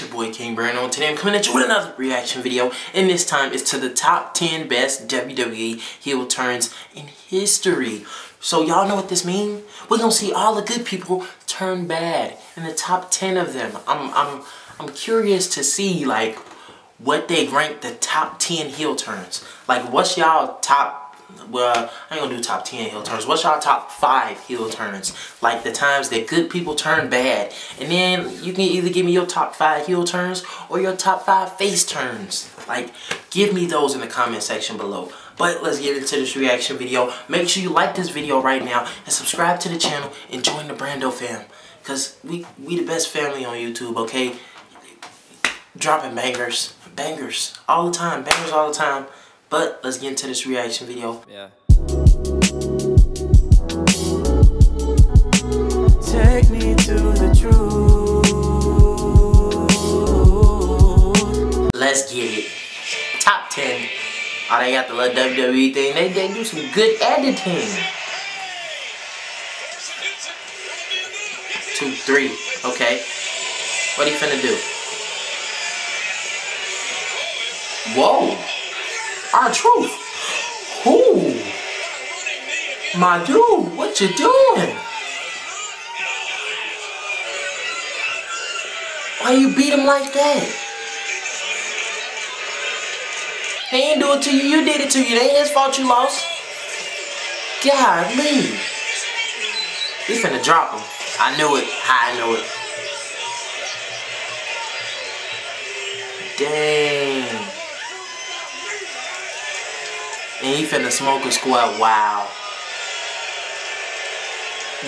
It's your boy King Brandon. Today I'm coming at you with another reaction video, and this time it's to the top 10 best WWE heel turns in history. So y'all know what this means? We're gonna see all the good people turn bad, and the top 10 of them. I'm curious to see like what they rank the top 10 heel turns. Like what's y'all top? Well, I ain't gonna do top 10 heel turns. What's y'all top 5 heel turns? Like the times that good people turn bad. And then you can either give me your top 5 heel turns or your top 5 face turns. Like, give me those in the comment section below. But let's get into this reaction video. Make sure you like this video right now and subscribe to the channel and join the Brando fam. Cause we the best family on YouTube, okay? Dropping bangers. Bangers all the time. Bangers all the time. But let's get into this reaction video. Yeah. Take me to the truth. Let's get it. Top 10. Oh, they got the little WWE thing. They do some good editing. 2, 3. Okay. What are you finna do? Whoa. R-Truth. Ooh. My dude, what you doing? Why you beat him like that? They ain't do it to you, you did it to you. They ain't his fault you lost. God, me. You finna drop him. I knew it. I knew it. Dang. And he finna smoke a squad. Wow.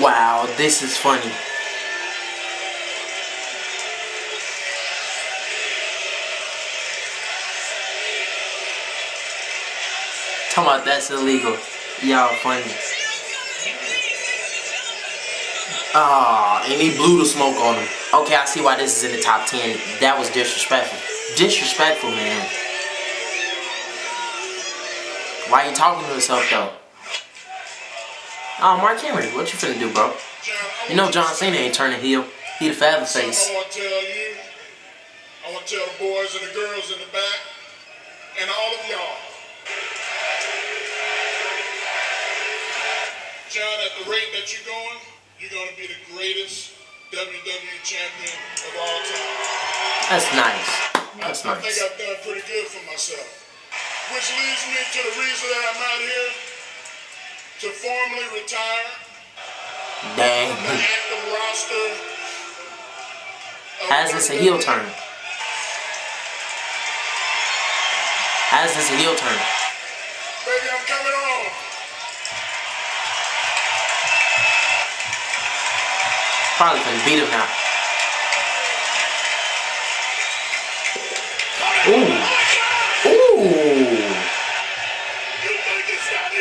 Wow, this is funny. Talking about that's illegal. Y'all funny. Ah, and he blew the smoke on him. Okay, I see why this is in the top 10. That was disrespectful. Disrespectful, man. Why are you talking to yourself, though? Oh, Mark Henry, what you finna do, bro? You know John Cena ain't turning heel. He the fabulous face. I want to tell you, I want to tell the boys and the girls in the back, and all of y'all. John, at the rate that you're going, you're going to be the greatest WWE champion of all time. That's nice. That's nice. I think I've done pretty good for myself. Which leads me to the reason that I'm out here to formally retire Dang. From the active roster. How's this a heel turn? How's this a heel turn? Baby, I'm coming on. Probably gonna beat him now. Ooh. Ooh. You think it's that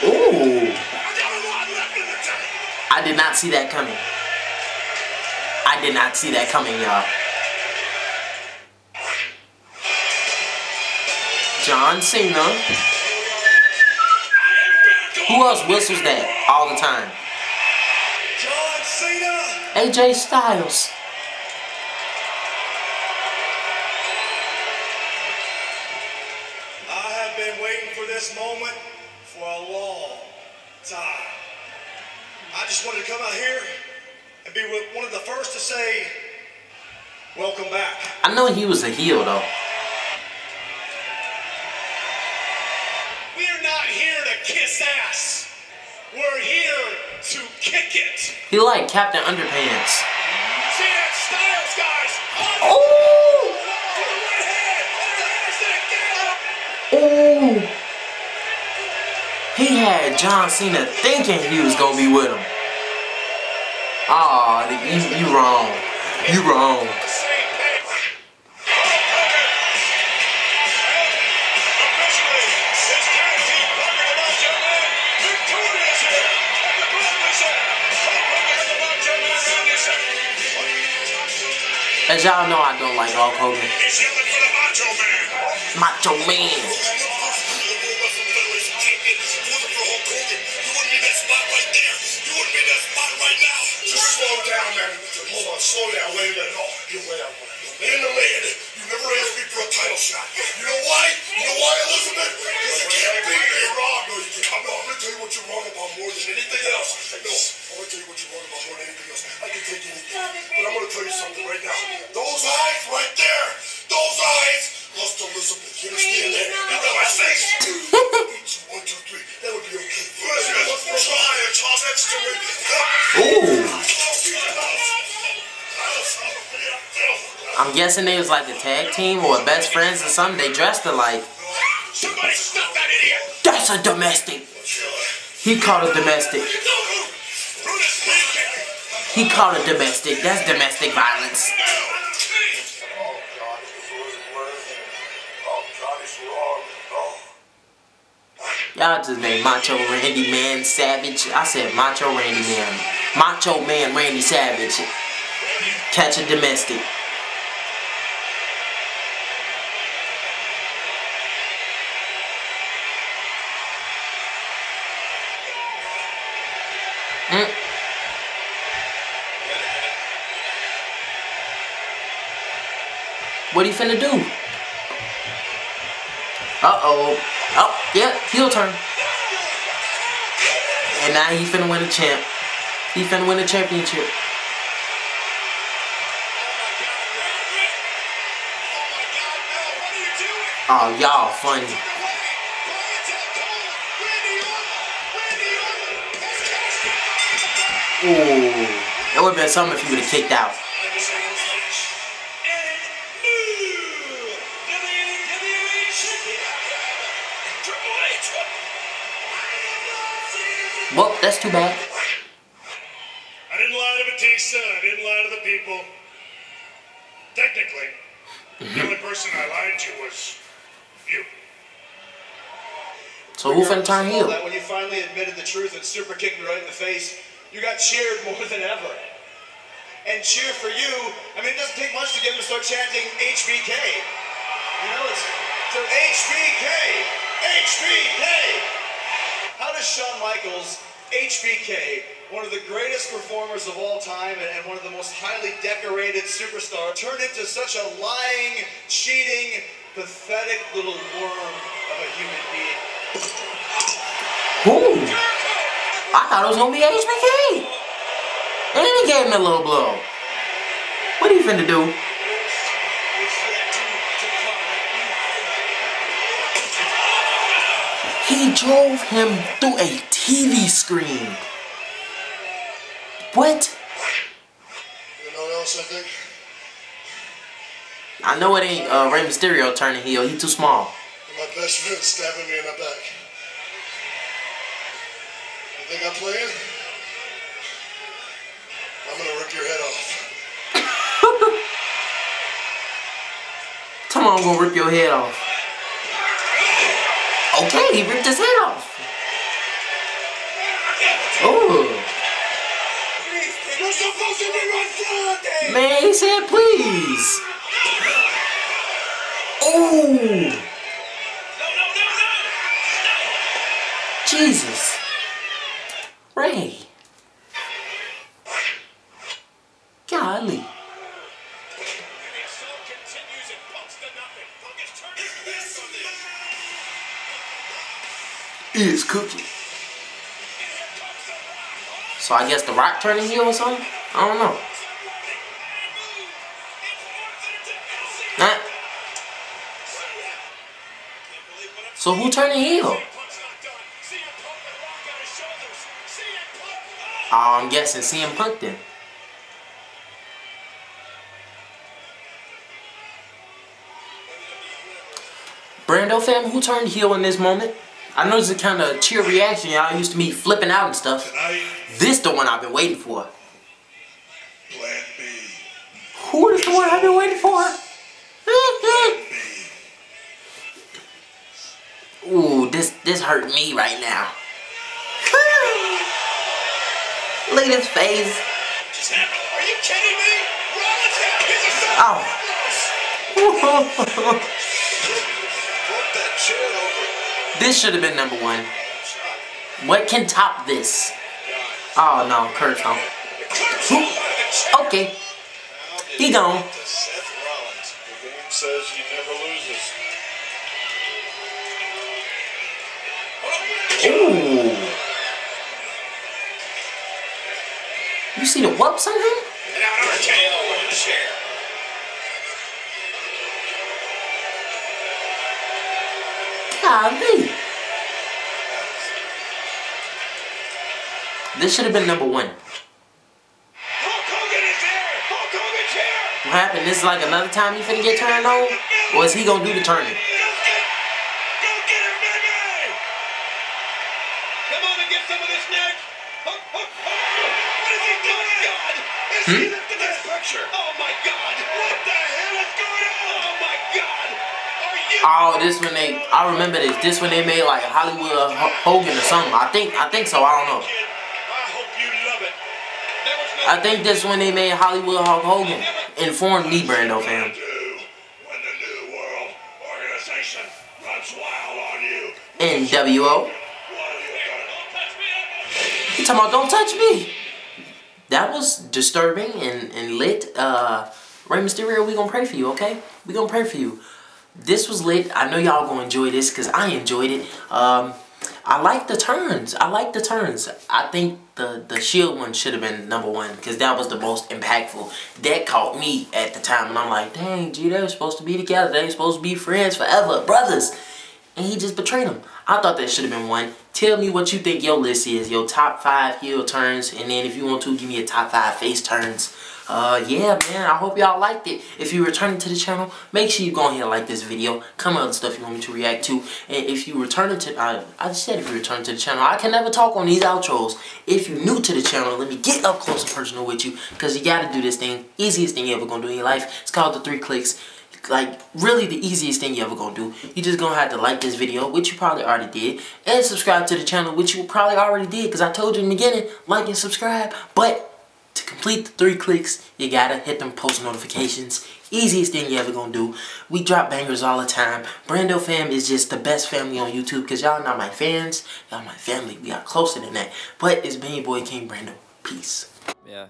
easy? Ooh. I got a lot left in the tank. I did not see that coming. I did not see that coming, y'all. John Cena. Who else whistles that all the time? John Cena. AJ Styles. This moment for a long time. I just wanted to come out here and be one of the first to say, welcome back. I know he was a heel though. We're not here to kiss ass. We're here to kick it. He like Captain Underpants. See that Styles, guys? Oh! Oh! He had John Cena thinking he was gonna be with him. Aw, you wrong. You wrong. As y'all know, I don't like Hulk Hogan. Macho Man. Slow down, man. Hold on, slow down. get what I want. Being a man, you never asked me for a title shot. You know why? You know why, Elizabeth? Because you can't be me wrong. No, you can't. No, I'm going to tell you what you're wrong about more than anything else. No, I'm going to tell you what you're wrong about more than anything else. I can take anything. But I'm going to tell you something right now. Those eyes right there, those eyes lost Elizabeth. You understand that? Look at my face. 1, 2, 3. That would be okay. Try and toss that to me. I'm guessing they was like a tag team or best friends or something. They dressed alike. Somebody stop that idiot! That's a domestic. He called a domestic. He called a domestic. That's domestic violence. Y'all just named Macho Randy Man Savage. I said Macho Randy Man. Macho Man Randy Savage. Catch a domestic. What he finna do? Uh-oh. Oh, yeah, heel turn. And now he finna win a champ. He finna win a championship. Oh, y'all funny. Ooh. That would've been something if he would've kicked out. Well, that's too bad. I didn't lie to Batista. I didn't lie to the people. Technically, the only person I lied to was you. So who finna turn heel? When you finally admitted the truth and super kicked me right in the face, you got cheered more than ever. And cheer for you. I mean, it doesn't take much to get them to start chanting HBK. You know, it's so HBK, HBK. How does Shawn Michaels, HBK, one of the greatest performers of all time and one of the most highly decorated superstars, turn into such a lying, cheating, pathetic little worm of a human being? Ooh. I thought it was going to be HBK. And then he gave him a little blow. What are you finna do? He drove him through a TV screen. What? You know what else I think? I know it ain't Rey Mysterio turning heel. He too small. My best friend stabbing me in the back. You think I'm playing? I'm gonna rip your head off. Come on, I'm gonna rip your head off. Okay, he ripped his head off. Oh. You're supposed to be my Friday. Man, he said please. Oh. No. Jesus. Ray. Golly. Is cooking. So I guess the Rock turning heel or something? I don't know. Nah. So who turning heel? I'm guessing CM Punk then. Brando fam, who turned heel in this moment? I know this is a kind of cheer reaction y'all used to be flipping out and stuff. This the one I've been waiting for. Plan B. Who is the one I've been waiting for? Ooh, this hurt me right now. Look at his face. Are you kidding me? Oh. This should have been #1. What can top this? Oh no, Curtis. Okay. He gone. To Seth Rollins. The game says he never loses. Ooh. You see the whoops on him? And out of jail with a chair. Golly. This should have been #1. Hulk Hogan is there! Hulk Hogan chair! What happened? This is like another time you finna get turned on? Or is he gonna do the turning? Go get him, baby! Come on and get some of this, Nick! Hook, hook, hook! What is he doing? Oh my God! Is he lifting this picture? Oh my God! What the hell is going on? Oh my God! Are you... Oh, this when they... I remember this. This when they made like Hollywood Hogan or something. I think so. I don't know. I think that's when they made Hollywood Hulk Hogan. Inform me, Brando fam. When the new world organization runs wild on you. NWO. He talking about don't touch me. That was disturbing and lit. Rey Mysterio, we gonna pray for you, okay? We gonna pray for you. This was lit. I know y'all gonna enjoy this because I enjoyed it. I like the turns. I like the turns. I think the Shield one should have been #1 because that was the most impactful. That caught me at the time, and I'm like, dang, gee, they were supposed to be together. They were supposed to be friends forever, brothers. And he just betrayed them. I thought that should have been #1. Tell me what you think your list is, your top 5 heel turns, and then if you want to, give me a top 5 face turns. Yeah, man, I hope y'all liked it. If you're returning to the channel, make sure you go ahead and like this video. Comment on stuff you want me to react to. And if you return to, I just said if you return to the channel, I can never talk on these outros. If you're new to the channel, let me get up close and personal with you. Because you got to do this thing, easiest thing you ever going to do in your life. It's called the 3 clicks. Like, really the easiest thing you ever gonna do. You just gonna have to like this video, which you probably already did, and subscribe to the channel, which you probably already did, because I told you in the beginning, like and subscribe. But to complete the 3 clicks, you gotta hit them post notifications. Easiest thing you ever gonna do. We drop bangers all the time. Brando fam is just the best family on YouTube, because y'all not my fans, y'all my family. We are closer than that. But it's been your boy King Brando. Peace. Yeah.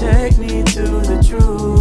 Take me to the truth.